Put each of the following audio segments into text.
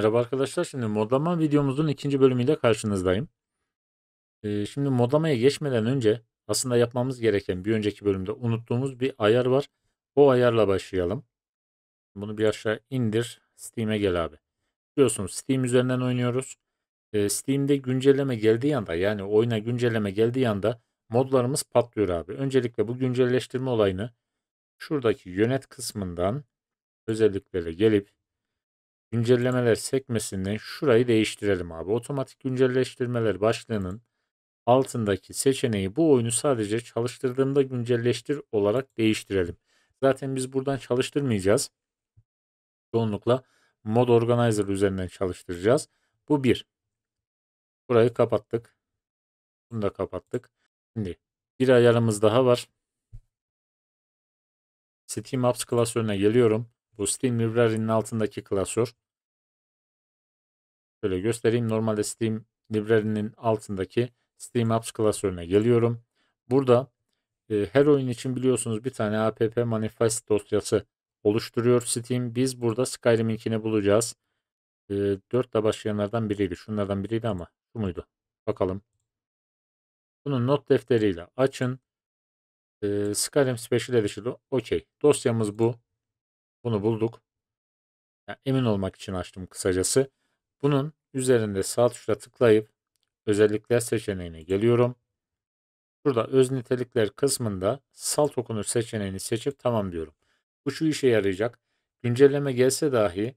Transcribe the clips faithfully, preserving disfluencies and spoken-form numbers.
Merhaba arkadaşlar, şimdi modlama videomuzun ikinci bölümüyle karşınızdayım. Ee, şimdi modlamaya geçmeden önce aslında yapmamız gereken bir önceki bölümde unuttuğumuz bir ayar var. O ayarla başlayalım. Bunu bir aşağı indir, Steam'e gel abi. Biliyorsunuz Steam üzerinden oynuyoruz. Ee, Steam'de güncelleme geldiği anda, yani oyuna güncelleme geldiği anda modlarımız patlıyor abi. Öncelikle bu güncelleştirme olayını şuradaki yönet kısmından özelliklere gelip güncellemeler sekmesinden şurayı değiştirelim abi. Otomatik güncelleştirmeler başlığının altındaki seçeneği bu oyunu sadece çalıştırdığımda güncelleştir olarak değiştirelim. Zaten biz buradan çalıştırmayacağız. Çoğunlukla Mod Organizer üzerinden çalıştıracağız. Bu bir. Burayı kapattık. Bunu da kapattık. Şimdi bir ayarımız daha var. Steam Apps klasörüne geliyorum. Bu Steam Library'nin altındaki klasör. Şöyle göstereyim. Normalde Steam Library'nin altındaki Steam Apps klasörüne geliyorum. Burada e, her oyun için biliyorsunuz bir tane app manifest dosyası oluşturuyor Steam. Biz burada Skyrim'inkini bulacağız. E, dörtle başlayanlardan biriydi. Şunlardan biriydi ama şu muydu? Bakalım. Bunu not defteriyle açın. E, Skyrim Special Edition. Okey. Dosyamız bu. Bunu bulduk. Yani emin olmak için açtım kısacası. Bunun üzerinde sağ tuşla tıklayıp özellikler seçeneğine geliyorum. Burada öz nitelikler kısmında salt okunur seçeneğini seçip tamam diyorum. Bu şu işe yarayacak. Güncelleme gelse dahi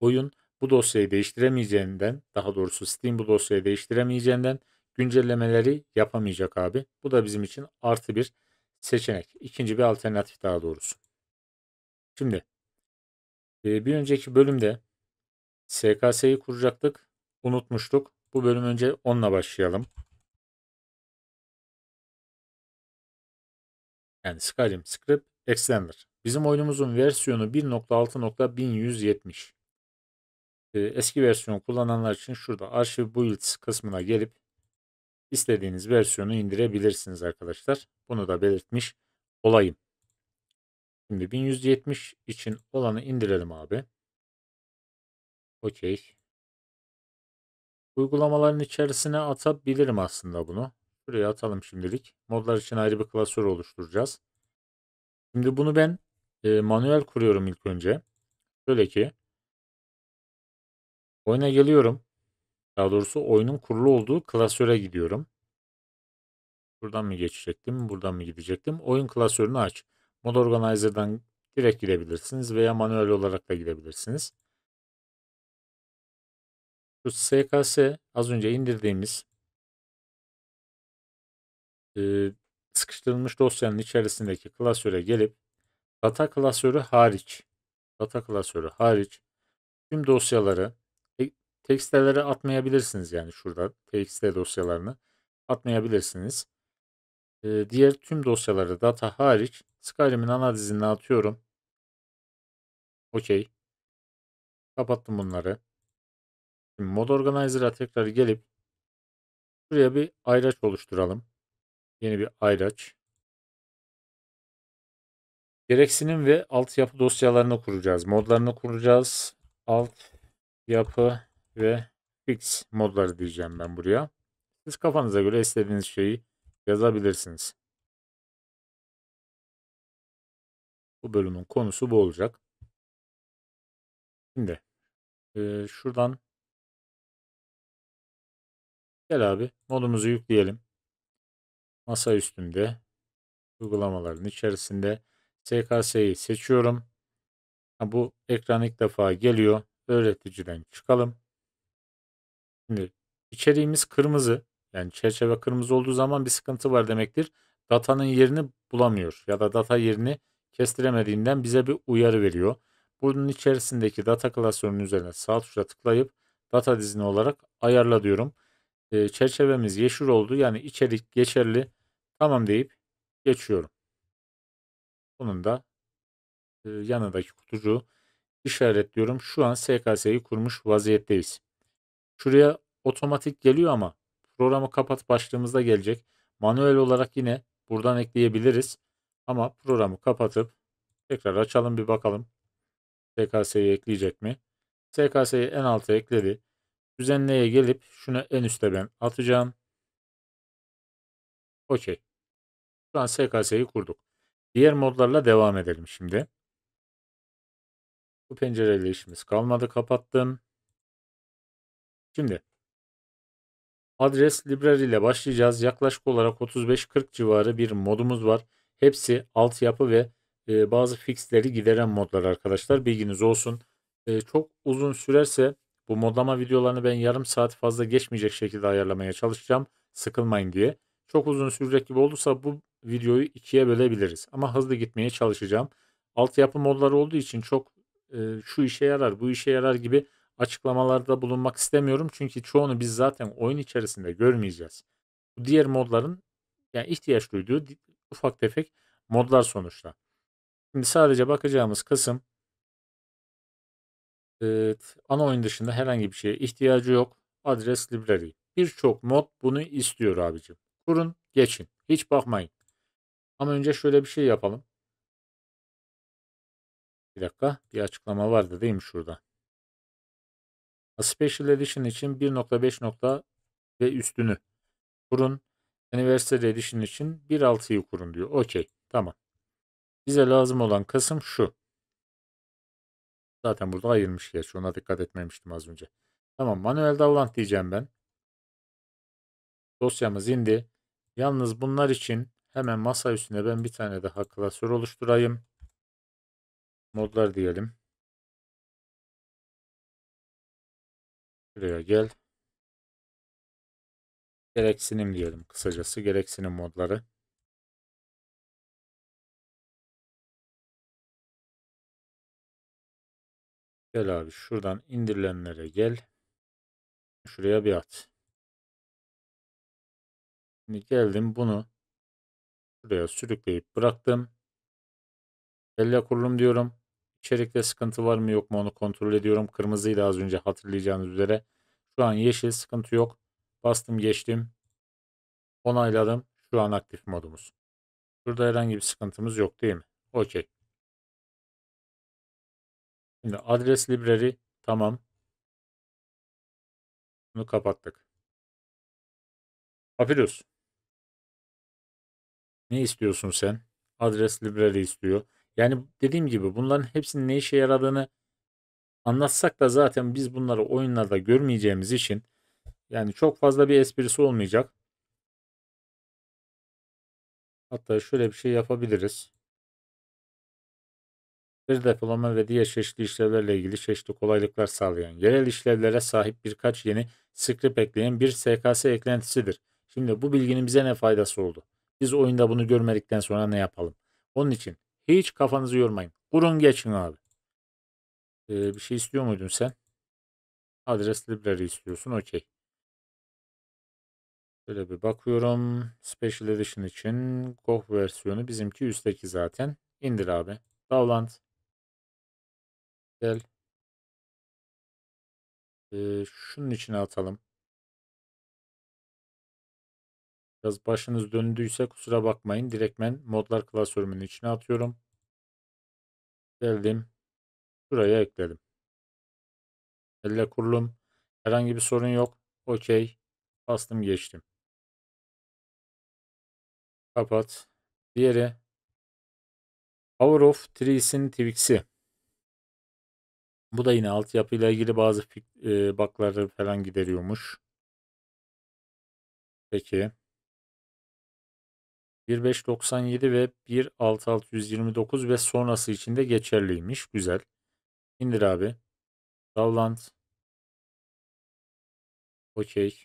oyun bu dosyayı değiştiremeyeceğinden, daha doğrusu Steam bu dosyayı değiştiremeyeceğinden güncellemeleri yapamayacak abi. Bu da bizim için artı bir seçenek. İkinci bir alternatif daha doğrusu. Şimdi bir önceki bölümde S K S E'yi kuracaktık. Unutmuştuk. Bu bölüm önce onunla başlayalım. Yani Skyrim Script Extender. Bizim oyunumuzun versiyonu bir nokta altı nokta bin yüz yetmiş. Eski versiyon kullananlar için şurada Arşiv Builds kısmına gelip istediğiniz versiyonu indirebilirsiniz arkadaşlar. Bunu da belirtmiş olayım. Şimdi bin yüz yetmiş için olanı indirelim abi. Okey. Uygulamaların içerisine atabilirim aslında bunu. Şuraya atalım şimdilik. Modlar için ayrı bir klasör oluşturacağız. Şimdi bunu ben e, manuel kuruyorum ilk önce. Şöyle ki oyuna geliyorum. Daha doğrusu oyunun kurulu olduğu klasöre gidiyorum. Buradan mı geçecektim? Buradan mı gidecektim? Oyun klasörünü aç. Mod Organizer'dan direkt girebilirsiniz veya manuel olarak da girebilirsiniz. Şu S K S az önce indirdiğimiz e, sıkıştırılmış dosyanın içerisindeki klasöre gelip data klasörü hariç data klasörü hariç tüm dosyaları txt'lere atmayabilirsiniz, yani şurada txt dosyalarını atmayabilirsiniz. E, diğer tüm dosyaları data hariç Skyrim'in analizini atıyorum. Okey. Kapattım bunları. Şimdi Mod Organizer'a tekrar gelip şuraya bir ayraç oluşturalım. Yeni bir ayraç. Gereksinim ve altyapı dosyalarını kuracağız. Modlarını kuracağız. Altyapı ve fix modları diyeceğim ben buraya. Siz kafanıza göre istediğiniz şeyi yazabilirsiniz. Bu bölümün konusu bu olacak. Şimdi e, şuradan gel abi, modumuzu yükleyelim. Masa üstünde uygulamaların içerisinde S K S'yi seçiyorum. Ha, bu ekran ilk defa geliyor. Öğreticiden çıkalım. Şimdi içeriğimiz kırmızı. Yani çerçeve kırmızı olduğu zaman bir sıkıntı var demektir. Datanın yerini bulamıyor ya da data yerini kestiremediğinden bize bir uyarı veriyor. Bunun içerisindeki data klasörünün üzerine sağ tuşla tıklayıp data dizini olarak ayarla diyorum. E, çerçevemiz yeşil oldu. Yani içerik geçerli. Tamam deyip geçiyorum. Bunun da e, yanındaki kutucuğu işaretliyorum. Şu an S K S'yi kurmuş vaziyetteyiz. Şuraya otomatik geliyor ama programı kapat başlığımızda gelecek. Manuel olarak yine buradan ekleyebiliriz. Ama programı kapatıp tekrar açalım, bir bakalım S K S'yi ekleyecek mi? S K S'yi en alta ekledi. Düzenleye gelip şunu en üste ben atacağım. Okey. Şu an S K S'yi kurduk. Diğer modlarla devam edelim şimdi. Bu pencereyle işimiz kalmadı. Kapattım. Şimdi Address Library ile başlayacağız. Yaklaşık olarak otuz beş kırk civarı bir modumuz var. Hepsi altyapı ve e, bazı fixleri gideren modlar arkadaşlar. Bilginiz olsun. E, çok uzun sürerse bu modlama videolarını ben yarım saat fazla geçmeyecek şekilde ayarlamaya çalışacağım. Sıkılmayın diye. Çok uzun sürecek gibi olursa bu videoyu ikiye bölebiliriz. Ama hızlı gitmeye çalışacağım. Altyapı modları olduğu için çok e, şu işe yarar, bu işe yarar gibi açıklamalarda bulunmak istemiyorum. Çünkü çoğunu biz zaten oyun içerisinde görmeyeceğiz. Bu diğer modların yani ihtiyaç duyduğu ufak tefek modlar sonuçta. Şimdi sadece bakacağımız kısım evet, ana oyun dışında herhangi bir şeye ihtiyacı yok. Address Library. Birçok mod bunu istiyor abicim. Kurun, geçin. Hiç bakmayın. Ama önce şöyle bir şey yapalım. Bir dakika. Bir açıklama vardı değil mi şurada? A Special Edition için bir nokta beş ve üstünü kurun. Anniversary Edition için bir nokta altıyı kurun diyor. Okey. Tamam. Bize lazım olan kısım şu. Zaten burada ayırmış ya. Ona dikkat etmemiştim az önce. Tamam. Manuel Davlant diyeceğim ben. Dosyamız indi. Yalnız bunlar için hemen masa üstüne ben bir tane daha klasör oluşturayım. Modlar diyelim. Şuraya gel. Gereksinim diyelim kısacası. Gereksinim modları. Gel abi şuradan indirilenlere gel. Şuraya bir at. Şimdi geldim bunu şuraya sürükleyip bıraktım. Elle kurulum diyorum. İçerikte sıkıntı var mı yok mu onu kontrol ediyorum. Kırmızıydı az önce hatırlayacağınız üzere. Şu an yeşil, sıkıntı yok. Bastım geçtim. Onayladım. Şu an aktif modumuz. Şurada herhangi bir sıkıntımız yok değil mi? Okey. Şimdi Address Library tamam. Bunu kapattık. Papyrus. Ne istiyorsun sen? Address Library istiyor. Yani dediğim gibi bunların hepsinin ne işe yaradığını anlatsak da zaten biz bunları oyunlarda görmeyeceğimiz için yani çok fazla bir esprisi olmayacak. Hatta şöyle bir şey yapabiliriz. Bir depolama ve diğer çeşitli işlevlerle ilgili çeşitli kolaylıklar sağlayan, yerel işlevlere sahip birkaç yeni script ekleyen bir S K S eklentisidir. Şimdi bu bilginin bize ne faydası oldu? Biz oyunda bunu görmedikten sonra ne yapalım? Onun için hiç kafanızı yormayın. Kurun geçin abi. Ee, bir şey istiyor muydun sen? Address Library istiyorsun. Okey. Şöyle bir bakıyorum. Special Edition için G O G versiyonu bizimki üstteki zaten. İndir abi. Davlant. Gel. Ee, şunun içine atalım. Biraz başınız döndüyse kusura bakmayın. Direktmen modlar klasörümün içine atıyorum. Geldim. Şuraya ekledim. Elle kurulum. Herhangi bir sorun yok. Okey. Bastım geçtim. Kapat. Diğeri. Power of Trees'in Twix'i. Bu da yine altyapıyla ilgili bazı e, bug'ları falan gideriyormuş. Peki. bir nokta beş doksan yedi ve bir nokta altı altı yüz yirmi dokuz ve sonrası için de geçerliymiş. Güzel. İndir abi. Davlant. Okey.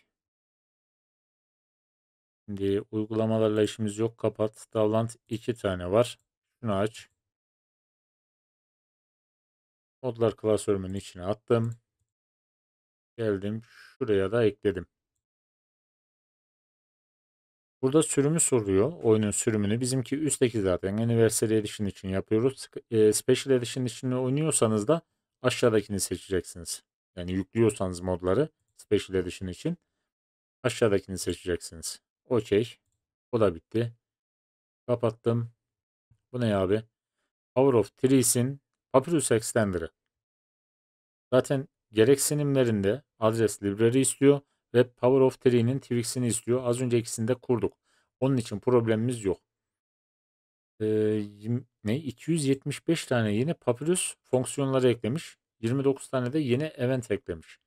Şimdi uygulamalarla işimiz yok. Kapat. Davlant iki tane var. Şunu aç. Modlar klasörümün içine attım. Geldim. Şuraya da ekledim. Burada sürümü soruyor. Oyunun sürümünü. Bizimki üstteki zaten. Anniversary Edition için yapıyoruz. Special Edition için oynuyorsanız da aşağıdakini seçeceksiniz. Yani yüklüyorsanız modları Special Edition için aşağıdakini seçeceksiniz. Okey. O da bitti. Kapattım. Bu ne abi? Power of Trees'in Papyrus Extender'ı. Zaten Gereksinimlerinde Address Library istiyor ve Power of Three'nin Twix'ini istiyor. Az önce ikisini de kurduk. Onun için problemimiz yok. Ee, ne? iki yüz yetmiş beş tane yeni Papyrus fonksiyonları eklemiş. yirmi dokuz tane de yeni event eklemiş.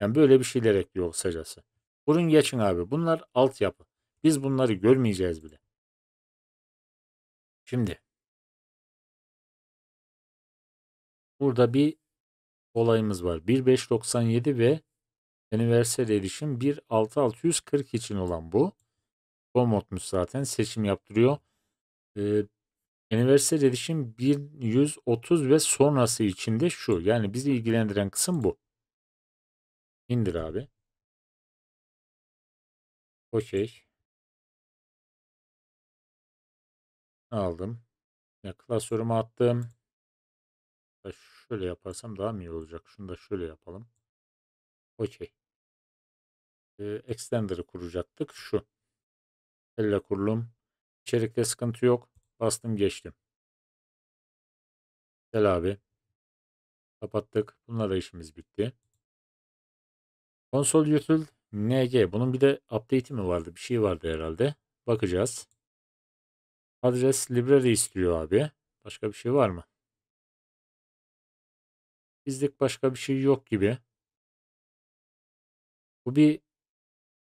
Yani böyle bir şeyler ekliyor kısacası. Vurun geçin abi. Bunlar altyapı. Biz bunları görmeyeceğiz bile. Şimdi burada bir olayımız var. bin beş yüz doksan yedi ve Anniversary Edition bir altı altı yüz kırk için olan bu. Formatmış zaten. Seçim yaptırıyor. Ee, Anniversary Edition bin yüz otuz ve sonrası için de şu. Yani bizi ilgilendiren kısım bu. İndir abi. Okey. Aldım. Ya, klasörümü attım. Şöyle yaparsam daha mı iyi olacak? Şunu da şöyle yapalım. Okey. Ee, Extender'ı kuracaktık. Şu. Elle kurulum. İçerikte sıkıntı yok. Bastım geçtim. Gel abi. Kapattık. Bununla da işimiz bitti. Console Util N G. Bunun bir de update'i mi vardı? Bir şey vardı herhalde. Bakacağız. Address Library istiyor abi. Başka bir şey var mı? Bizlik başka bir şey yok gibi. Bu bir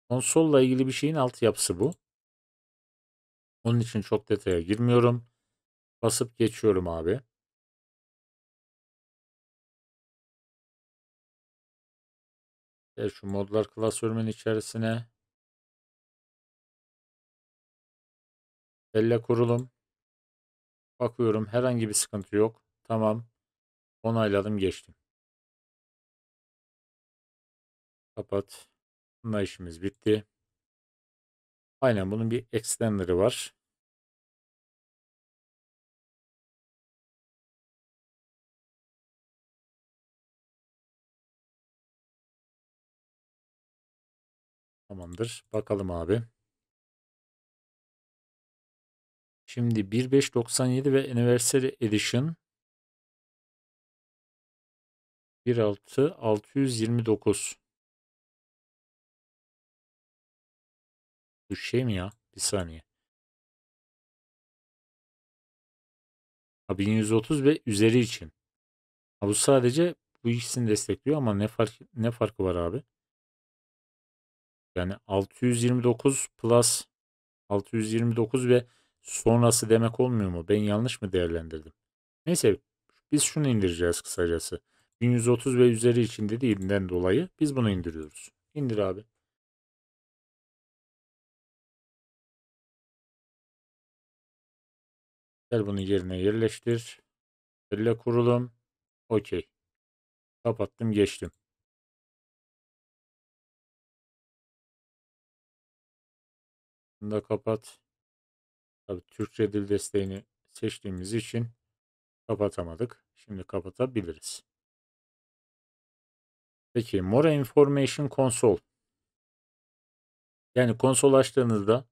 konsolla ilgili bir şeyin altyapısı bu. Onun için çok detaya girmiyorum. Basıp geçiyorum abi. Gel şu modlar klasörümün içerisine. Elle kurulum. Bakıyorum herhangi bir sıkıntı yok. Tamam. Onayladım geçtim. Kapat. Bununla işimiz bitti. Aynen bunun bir extender'ı var. Tamamdır. Bakalım abi. Şimdi bin beş yüz doksan yedi ve Anniversary Edition bir altı altı yüz yirmi dokuz. Bu şey mi ya? Bir saniye. Ha, bin yüz otuz ve üzeri için. Ha, bu sadece bu ikisini destekliyor ama ne fark ne farkı var abi? Yani altı yüz yirmi dokuz plus altı yüz yirmi dokuz ve sonrası demek olmuyor mu? Ben yanlış mı değerlendirdim? Neyse biz şunu indireceğiz kısacası. bin yüz otuz ve üzeri için dediğinden dolayı biz bunu indiriyoruz. İndir abi. Gel bunu yerine yerleştir. Elle kurulum. Okey. Kapattım geçtim. Bunu da kapat. Tabii Türkçe dil desteğini seçtiğimiz için kapatamadık. Şimdi kapatabiliriz. Peki More Information Console. Yani konsol açtığınızda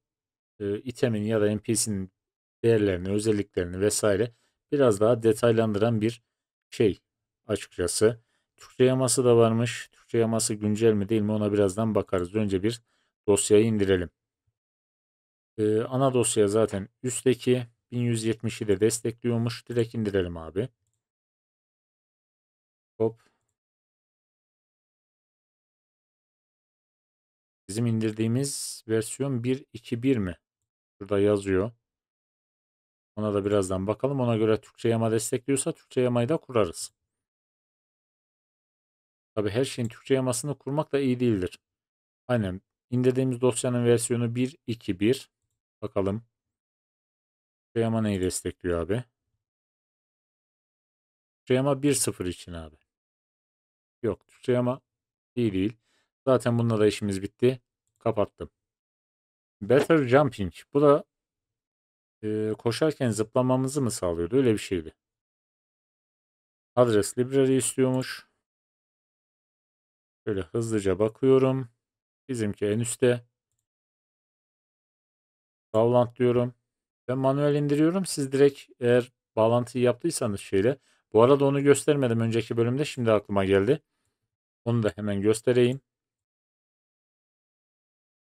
e, itemin ya da N P C'nin değerlerini, özelliklerini vesaire biraz daha detaylandıran bir şey açıkçası. Türkçe yaması da varmış. Türkçe yaması güncel mi değil mi ona birazdan bakarız. Önce bir dosyayı indirelim. E, ana dosya zaten üstteki bin yüz yetmişi de destekliyormuş. Direkt indirelim abi. Hop. Bizim indirdiğimiz versiyon bir nokta iki nokta bir mi? Burada yazıyor. Ona da birazdan bakalım. Ona göre Türkçe yama destekliyorsa Türkçe yamayı da kurarız. Tabi her şeyin Türkçe yamasını kurmak da iyi değildir. Aynen. İndirdiğimiz dosyanın versiyonu bir nokta iki nokta bir. Bakalım. Türkçe yama neyi destekliyor abi? Türkçe yama bir nokta sıfır için abi. Yok. Türkçe yama iyi değil. Zaten bununla da işimiz bitti. Kapattım. Better Jumping. Bu da e, koşarken zıplamamızı mı sağlıyordu? Öyle bir şeydi. Address Library istiyormuş. Şöyle hızlıca bakıyorum. Bizimki en üstte. Download diyorum. Ben manuel indiriyorum. Siz direkt eğer bağlantıyı yaptıysanız şeyle. Bu arada onu göstermedim önceki bölümde. Şimdi aklıma geldi. Onu da hemen göstereyim.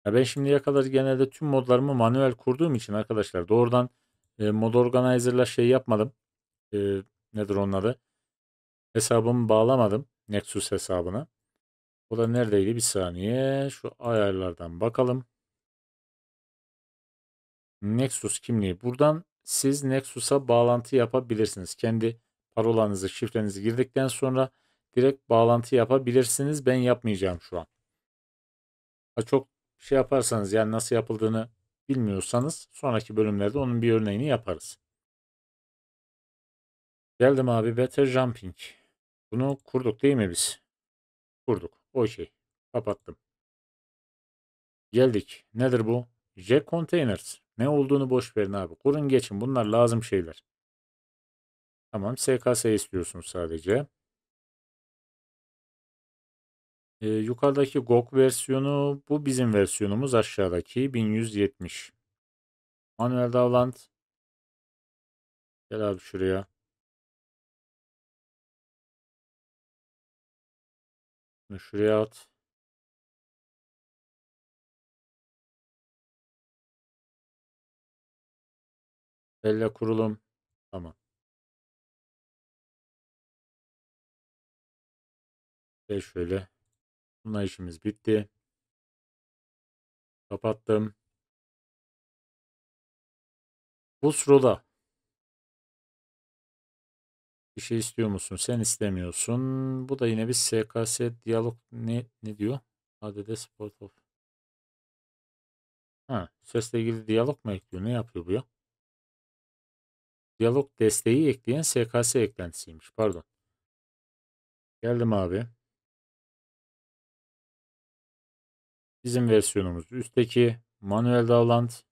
Ya ben şimdiye kadar genelde tüm modlarımı manuel kurduğum için arkadaşlar doğrudan e, Mod Organizer'la şey yapmadım. E, nedir onun adı? Hesabımı bağlamadım. Nexus hesabına. O da neredeydi? Bir saniye. Şu ayarlardan bakalım. Nexus kimliği. Buradan siz Nexus'a bağlantı yapabilirsiniz. Kendi parolanızı, şifrenizi girdikten sonra direkt bağlantı yapabilirsiniz. Ben yapmayacağım şu an. Ha, çok şey yaparsanız, yani nasıl yapıldığını bilmiyorsanız sonraki bölümlerde onun bir örneğini yaparız. Geldim abi Better Jumping. Bunu kurduk değil mi biz? Kurduk. Okey. Kapattım. Geldik. Nedir bu? J-Containers. Ne olduğunu boş verin abi. Kurun geçin. Bunlar lazım şeyler. Tamam. S K S E istiyorsunuz sadece. Ee, yukarıdaki G O G versiyonu. Bu bizim versiyonumuz. Aşağıdaki bin yüz yetmiş. Manuel Davland. Gel abi şuraya. Şuraya at. Elle kurulum. Tamam. Ve şöyle. Bununla işimiz bitti. Kapattım. Busro'da. Bir şey istiyor musun? Sen istemiyorsun. Bu da yine bir S K S diyalog ne ne diyor? A D D Sport of. Ha, sesle ilgili diyalog mu ekliyor? Ne yapıyor bu ya? Diyalog desteği ekleyen S K S eklentisiymiş. Pardon. Geldim abi. Bizim versiyonumuz üstteki manuel davlant.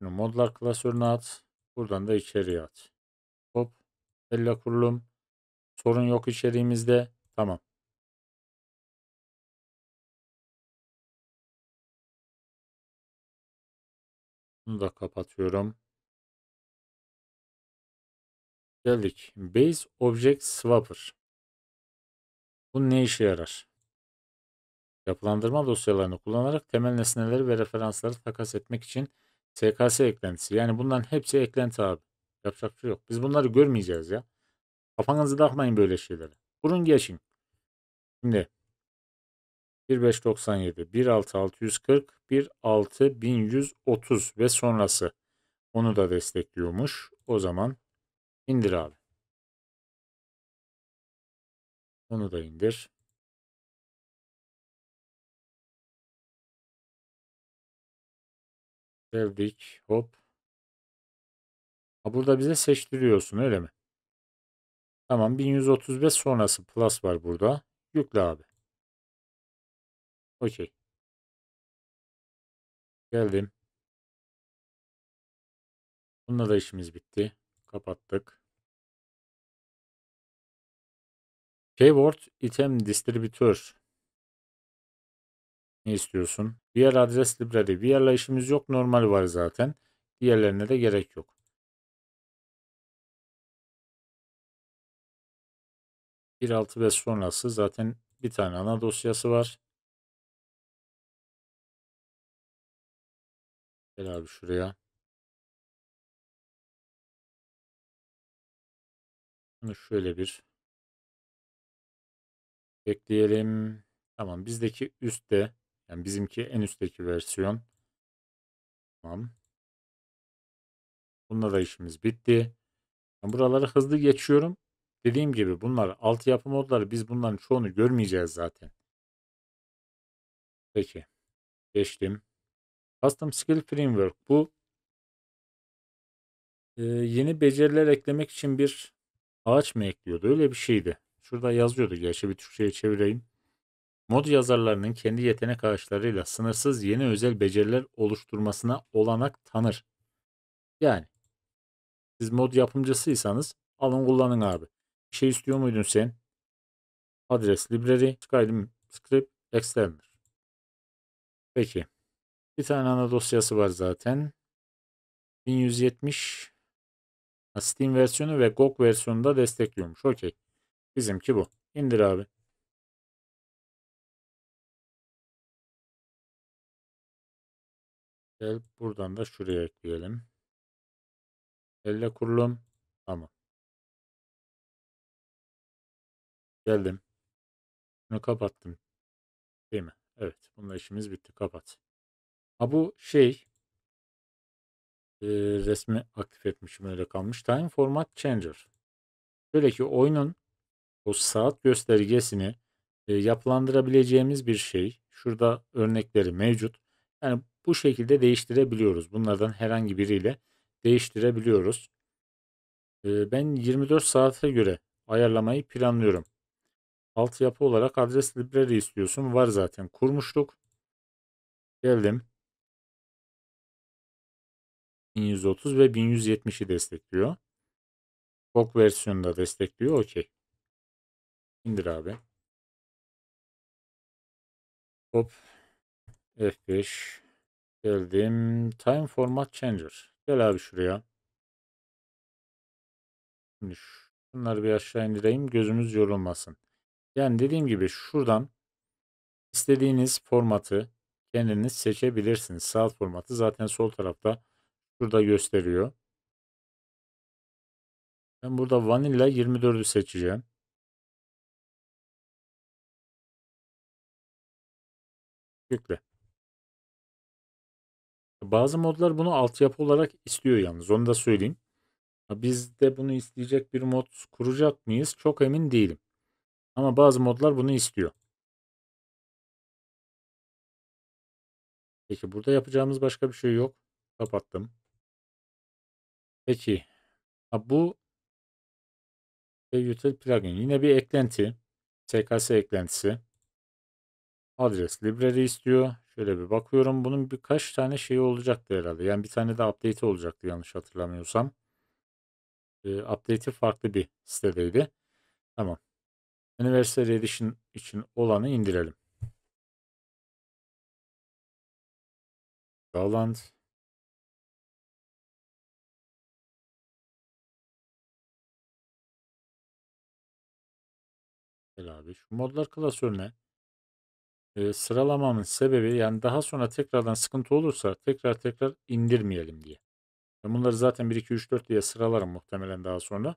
Modlar klasörüne at. Buradan da içeriye at. Hop. Elle kurulum. Sorun yok içeriğimizde. Tamam. Bunu da kapatıyorum. Geldik. Base Object Swapper. Bu ne işe yarar? Yapılandırma dosyalarını kullanarak temel nesneleri ve referansları takas etmek için S K S eklentisi. Yani bunların hepsi eklenti abi. Yapacak bir şey yok. Biz bunları görmeyeceğiz ya. Kafanızı takmayın böyle şeylere. Kurun geçin. Şimdi bin beş yüz doksan yedi, bin altı yüz altı yüz kırk, bin altı bin yüz otuz ve sonrası onu da destekliyormuş. O zaman indir abi. Onu da indir. Sevdik. Hop. Ha, burada bize seçtiriyorsun öyle mi? Tamam. bin yüz otuz beş sonrası plus var burada. Yükle abi. Okey. Geldim. Bununla da işimiz bitti. Kapattık. Keyword Item Distributor. Ne istiyorsun? Diğer adres library. Diğerle işimiz yok. Normal var zaten. Diğerlerine de gerek yok. bir nokta altı beş sonrası zaten bir tane ana dosyası var. Gel abi şuraya. Bunu şöyle bir ekleyelim. Tamam. Bizdeki üstte, yani bizimki en üstteki versiyon. Tamam. Bununla da işimiz bitti. Yani buraları hızlı geçiyorum. Dediğim gibi bunlar altyapı modları. Biz bunların çoğunu görmeyeceğiz zaten. Peki. Geçtim. Custom Skill Framework. Bu e, yeni beceriler eklemek için bir ağaç mı ekliyordu? Öyle bir şeydi. Şurada yazıyordu. Gerçi bir Türkçe'ye çevireyim. Mod yazarlarının kendi yetenek ağaçlarıyla sınırsız yeni özel beceriler oluşturmasına olanak tanır. Yani siz mod yapımcısıysanız alın kullanın abi. Bir şey istiyor muydun sen? Address Library, Skyrim Script Extender. Peki. Bir tane ana dosyası var zaten. bin yüz yetmiş Steam versiyonu ve G O G versiyonu da destekliyormuş. Okey. Bizimki bu. İndir abi. Gel buradan da şuraya ekleyelim. Elle kurulum. Tamam. Geldim. Bunu kapattım. Değil mi? Evet. Bununla işimiz bitti. Kapat. Ha bu şey e, resmi aktif etmişim. Öyle kalmış. Time Format Changer. Şöyle ki oyunun o saat göstergesini e, yapılandırabileceğimiz bir şey. Şurada örnekleri mevcut. Yani bu şekilde değiştirebiliyoruz. Bunlardan herhangi biriyle değiştirebiliyoruz. E, ben yirmi dört saate göre ayarlamayı planlıyorum. Altyapı olarak Address Library istiyorsun. Var zaten. Kurmuştuk. Geldim. bin yüz otuz ve bin yüz yetmiş'i destekliyor. G O G versiyonu da destekliyor. Okey. İndir abi. Hop. F beş. Geldim. Time Format Changer. Gel abi şuraya. Şimdi şunları bir aşağı indireyim. Gözümüz yorulmasın. Yani dediğim gibi şuradan istediğiniz formatı kendiniz seçebilirsiniz. Saat formatı zaten sol tarafta şurada gösteriyor. Ben burada Vanilla yirmi dört'ü seçeceğim. Yükle. Bazı modlar bunu altyapı olarak istiyor yalnız. Onu da söyleyeyim. Biz de bunu isteyecek bir mod kuracak mıyız? Çok emin değilim. Ama bazı modlar bunu istiyor. Peki burada yapacağımız başka bir şey yok. Kapattım. Peki. Ha, bu Util plugin. Yine bir eklenti. S K S E eklentisi. Address Library istiyor. Şöyle bir bakıyorum. Bunun birkaç tane şeyi olacaktı herhalde. Yani bir tane de update'i olacaktı yanlış hatırlamıyorsam. Ee, update'i farklı bir sitedeydi. Tamam. Universal Edition için olanı indirelim. Dağland. Gel abi. Şu modlar klasörüne e, sıralamamın sebebi yani daha sonra tekrardan sıkıntı olursa tekrar tekrar indirmeyelim diye. Ben bunları zaten bir, iki, üç, dört diye sıralarım muhtemelen daha sonra.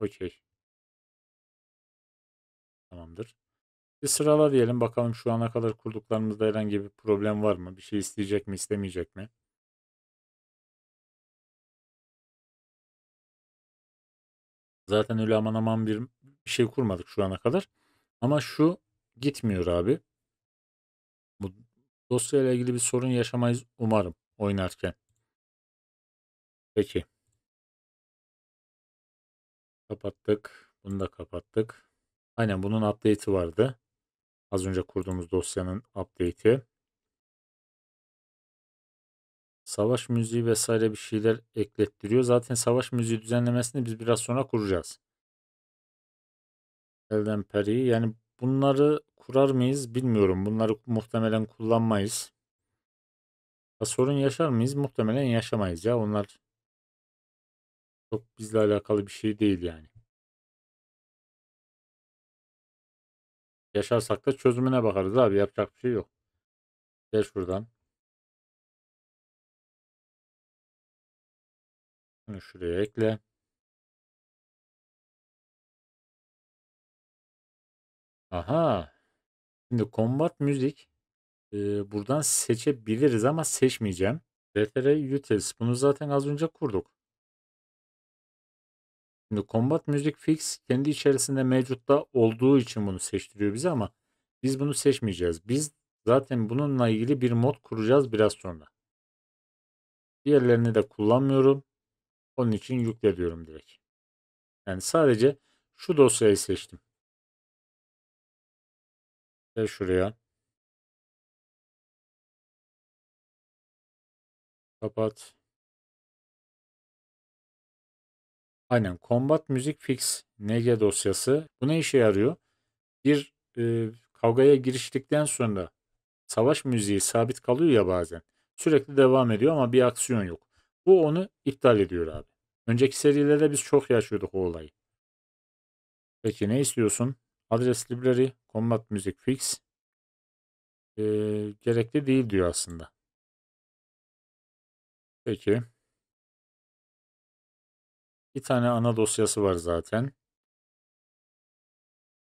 Okey. Tamamdır. Bir sırala diyelim. Bakalım şu ana kadar kurduklarımızda herhangi bir problem var mı? Bir şey isteyecek mi, istemeyecek mi? Zaten öyle aman aman bir şey kurmadık şu ana kadar. Ama şu gitmiyor abi. Bu dosyayla ilgili bir sorun yaşamayız umarım oynarken. Peki. Kapattık. Bunu da kapattık. Aynen bunun update'i vardı. Az önce kurduğumuz dosyanın update'i. Savaş müziği vesaire bir şeyler eklettiriyor. Zaten savaş müziği düzenlemesini biz biraz sonra kuracağız. Elden periyi. Yani bunları kurar mıyız bilmiyorum. Bunları muhtemelen kullanmayız. Ya sorun yaşar mıyız? Muhtemelen yaşamayız ya. Onlar çok bizle alakalı bir şey değil yani. Yaşarsak da çözümüne bakarız abi. Yapacak bir şey yok. Gel şuradan. Bunu şuraya ekle. Aha. Şimdi Combat Music e, buradan seçebiliriz ama seçmeyeceğim. Better Utils. Bunu zaten az önce kurduk. Şimdi Combat Music Fix kendi içerisinde mevcutta olduğu için bunu seçtiriyor bize ama biz bunu seçmeyeceğiz. Biz zaten bununla ilgili bir mod kuracağız biraz sonra. Diğerlerini de kullanmıyorum. Onun için yükle diyorum direkt. Yani sadece şu dosyayı seçtim. Gel şuraya. Kapat. Aynen. Combat Music Fix N G dosyası. Bu ne işe yarıyor? Bir e, kavgaya giriştikten sonra savaş müziği sabit kalıyor ya bazen. Sürekli devam ediyor ama bir aksiyon yok. Bu onu iptal ediyor abi. Önceki serilerde biz çok yaşıyorduk o olayı. Peki ne istiyorsun? Address Library, Combat Music Fix. Ee, gerekli değil diyor aslında. Peki. Bir tane ana dosyası var zaten.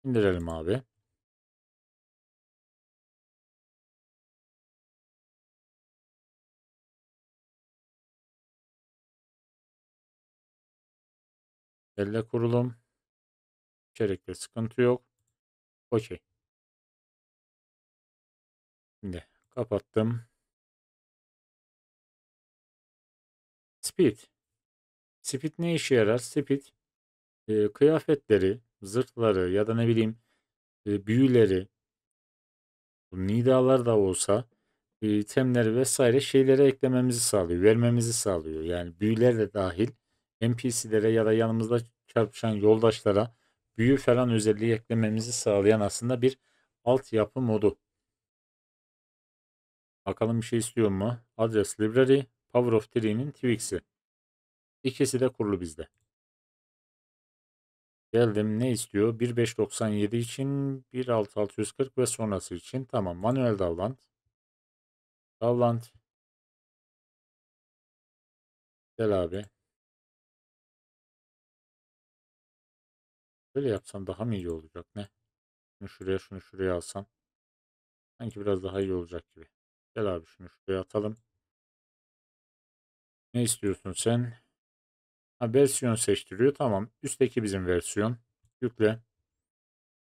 İndirelim abi. Elle kurulum. İçerikte sıkıntı yok. Okey. Şimdi kapattım. Speed. Speed ne işe yarar? Speed e, kıyafetleri, zırhları ya da ne bileyim e, büyüleri, nidalar da olsa e, itemleri vesaire şeylere eklememizi sağlıyor, vermemizi sağlıyor. Yani büyüler de dahil N P C'lere ya da yanımızda çarpışan yoldaşlara büyü falan özelliği eklememizi sağlayan aslında bir altyapı modu. Bakalım bir şey istiyor mu? Address Library, Power of Three'nin Twix'i. İkisi de kurulu bizde. Geldim, ne istiyor? bir nokta beş doksan yedi için, bir nokta altı altı yüz kırk ve sonrası için. Tamam, manuel davlant. Davlant. Gel abi. Böyle yapsam daha mı iyi olacak ne? Şunu şuraya, şunu şuraya alsam. Sanki biraz daha iyi olacak gibi. Gel abi, şunu şuraya atalım. Ne istiyorsun sen? Ha, versiyon seçtiriyor. Tamam. Üstteki bizim versiyon. Yükle.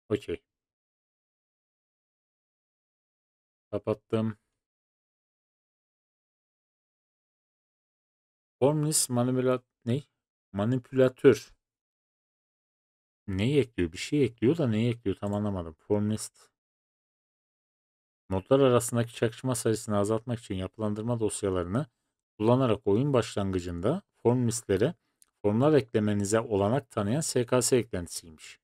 Okey. Kapattım. Formless Manipulator. Ne? Manipülatör. Neyi ekliyor? Bir şey ekliyor da neyi ekliyor? Tam anlamadım. Formless. Modlar arasındaki çakışma sayısını azaltmak için yapılandırma dosyalarını kullanarak oyun başlangıcında formlesslere formlar eklemenize olanak tanıyan S K S E eklentisiymiş.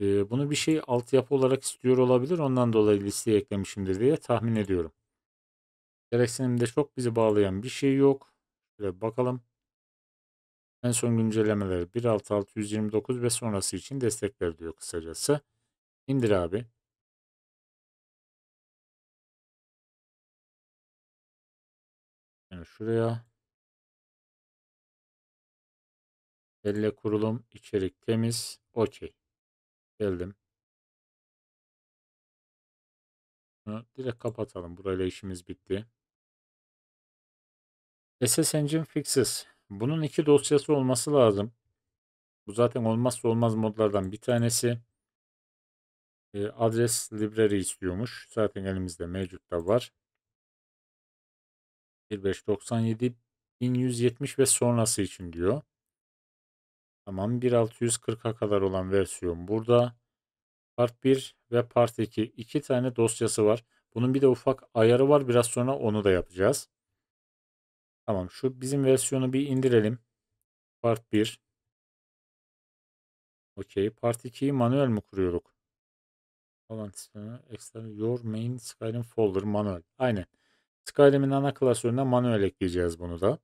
Ee, bunu bir şey altyapı olarak istiyor olabilir. Ondan dolayı listeye eklemişimdir diye tahmin ediyorum. Gereksinimde çok bizi bağlayan bir şey yok. Şöyle bakalım. En son güncellemeleri bir nokta altı altı yüz yirmi dokuz ve sonrası için destekler diyor kısacası. İndir abi. Yani şuraya. Elle kurulum, içerik temiz. Okey. Geldim. Bunu direkt kapatalım. Burayla işimiz bitti. S S Engine Fixes. Bunun iki dosyası olması lazım. Bu zaten olmazsa olmaz modlardan bir tanesi. E, Address Library istiyormuş. Zaten elimizde mevcut da var. bir nokta beş doksan yedi, bin yüz yetmiş ve sonrası için diyor. Tamam, bir nokta altı yüz kırk'a kadar olan versiyon burada. Part bir ve Part iki. İki tane dosyası var. Bunun bir de ufak ayarı var. Biraz sonra onu da yapacağız. Tamam, şu bizim versiyonu bir indirelim. Part bir. Okey. Part ikiyi manuel mi kuruyorduk? Your main Skyrim folder manuel. Aynen. Skyrim'in ana klasörüne manuel ekleyeceğiz bunu da.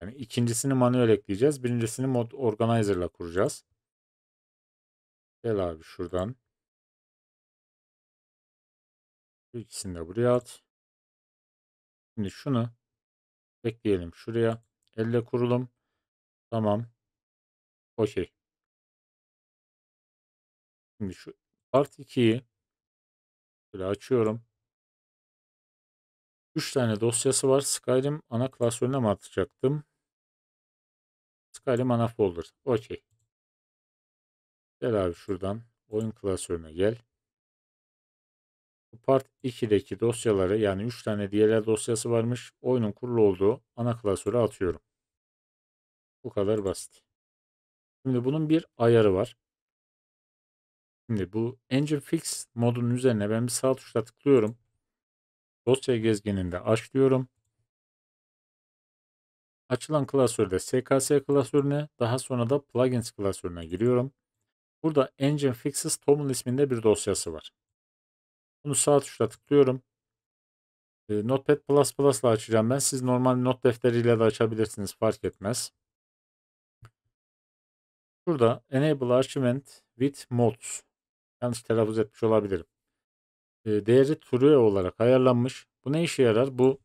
Yani ikincisini manuel ekleyeceğiz. Birincisini Mod Organizer ile kuracağız. Gel abi şuradan. Şu ikisini de buraya at. Şimdi şunu ekleyelim şuraya. Elle kurulum. Tamam. Okey. Şimdi şu Part ikiyi böyle açıyorum. üç tane dosyası var. Skyrim ana klasörüne mi atacaktım? Skyrim ana folder. Okey. Gel abi şuradan. Oyun klasörüne gel. Part iki'deki dosyaları, yani üç tane diğer dosyası varmış. Oyunun kurulu olduğu ana klasöre atıyorum. Bu kadar basit. Şimdi bunun bir ayarı var. Şimdi bu Engine Fix modunun üzerine ben bir sağ tuşla tıklıyorum. Dosya gezgeninde aç diyorum. Açılan klasörde S K S klasörüne, daha sonra da Plugins klasörüne giriyorum. Burada Engine Fixes Toml isminde bir dosyası var. Bunu sağ tuşla tıklıyorum. E, Notepad plus plus ile açacağım ben. Siz normal not defteriyle de açabilirsiniz. Fark etmez. Burada Enable Archivement with Mods. Yanlış telaffuz etmiş olabilirim. E, değeri True olarak ayarlanmış. Bu ne işe yarar? Bu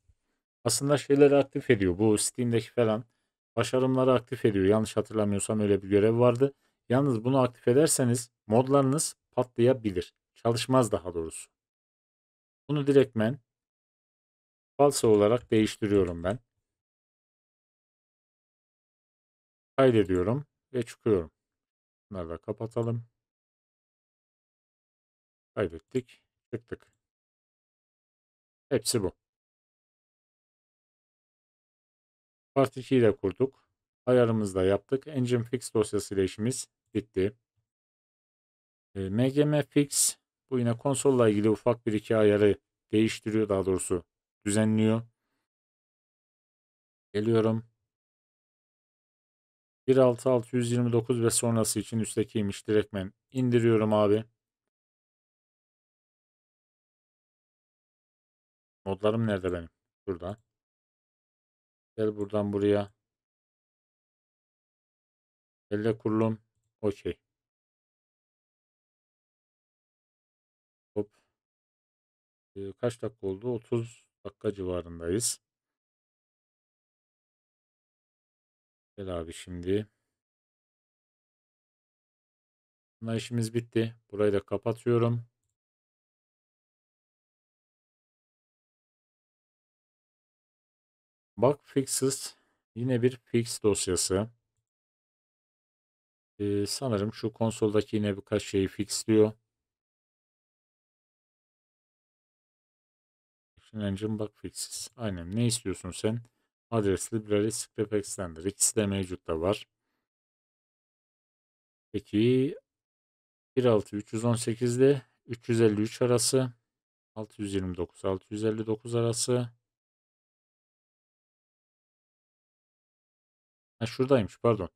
aslında şeyleri aktif ediyor. Bu Steam'deki falan başarımları aktif ediyor. Yanlış hatırlamıyorsam öyle bir görev vardı. Yalnız bunu aktif ederseniz modlarınız patlayabilir. Çalışmaz daha doğrusu. Bunu direktmen false olarak değiştiriyorum ben. Kaydediyorum ve çıkıyorum. Bunları da kapatalım. Kaydettik. Çıktık. Hepsi bu. Part iki ile kurduk. Ayarımızı da yaptık. Engine Fix dosyası ile işimiz bitti. E, M G M Fix bu yine konsolla ilgili ufak bir iki ayarı değiştiriyor. Daha doğrusu düzenliyor. Geliyorum. bir nokta altı altı yüz yirmi dokuz ve sonrası için üsttekiymiş. Direktmen indiriyorum abi. Modlarım nerede benim? Burada. Gel buradan buraya. Elle kurulum. Okey. Hop. Ee, kaç dakika oldu? otuz dakika civarındayız. Gel abi şimdi. Bununla işimiz bitti. Burayı da kapatıyorum. Bug Fixes yine bir fix dosyası. Ee, sanırım şu konsoldaki yine birkaç şeyi fixliyor. Engine Bug Fixes. Aynen. Ne istiyorsun sen? Address Library, Script Extender. İkisi de mevcut da var. Peki bir nokta altı üç yüz on sekiz ile üç yüz elli üç arası, altı yüz yirmi dokuz altı yüz elli dokuz arası. Ha, şuradaymış pardon.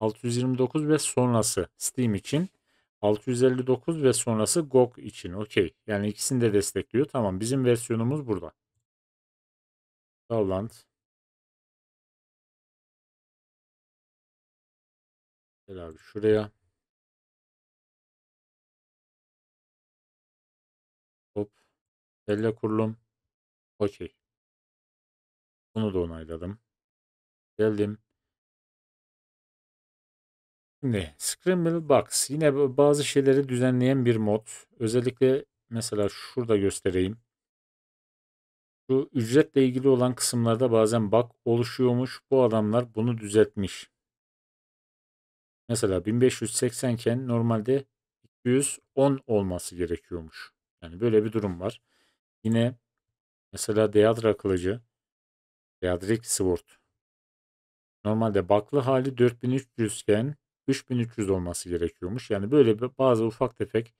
altı yüz yirmi dokuz ve sonrası Steam için. altı yüz elli dokuz ve sonrası G O G için. Okey. Yani ikisini de destekliyor. Tamam. Bizim versiyonumuz burada. Download. Gel abi şuraya. Hop. Elle kurulum. Okey. Bunu da onayladım. Geldim. Şimdi Scramble Box yine bazı şeyleri düzenleyen bir mod. Özellikle mesela şurada göstereyim. Şu ücretle ilgili olan kısımlarda bazen bug oluşuyormuş. Bu adamlar bunu düzeltmiş. Mesela bin beş yüz seksen iken normalde iki yüz on olması gerekiyormuş. Yani böyle bir durum var. Yine mesela Deadra kılıcı, Deadric Sword. Normalde bug'lı hali dört bin üç yüz iken üç bin üç yüz olması gerekiyormuş. Yani böyle bazı ufak tefek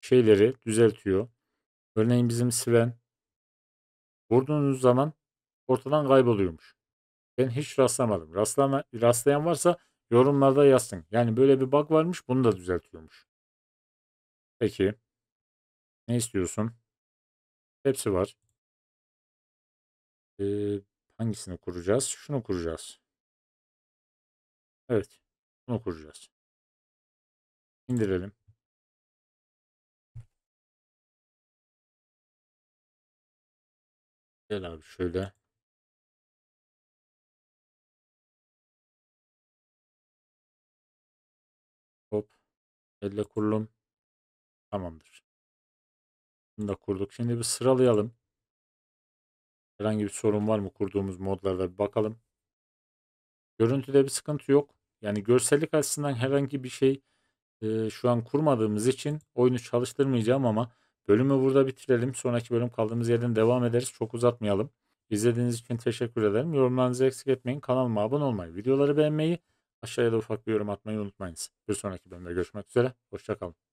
şeyleri düzeltiyor. Örneğin bizim Sven vurduğunuz zaman ortadan kayboluyormuş. Ben hiç rastlamadım. Rastlama, rastlayan varsa yorumlarda yazsın. Yani böyle bir bug varmış. Bunu da düzeltiyormuş. Peki. Ne istiyorsun? Hepsi var. Ee, hangisini kuracağız? Şunu kuracağız. Evet. Bunu kuracağız. İndirelim. Gel abi şöyle. Hop. Elle kurulum. Tamamdır. Bunu da kurduk. Şimdi bir sıralayalım. Herhangi bir sorun var mı kurduğumuz modlarda bir bakalım. Görüntüde bir sıkıntı yok. Yani görsellik açısından herhangi bir şey e, şu an kurmadığımız için oyunu çalıştırmayacağım ama bölümü burada bitirelim. Sonraki bölüm kaldığımız yerden devam ederiz. Çok uzatmayalım. İzlediğiniz için teşekkür ederim. Yorumlarınızı eksik etmeyin. Kanalıma abone olmayı, videoları beğenmeyi, aşağıya da ufak bir yorum atmayı unutmayınız. Bir sonraki bölümde görüşmek üzere. Hoşça kalın.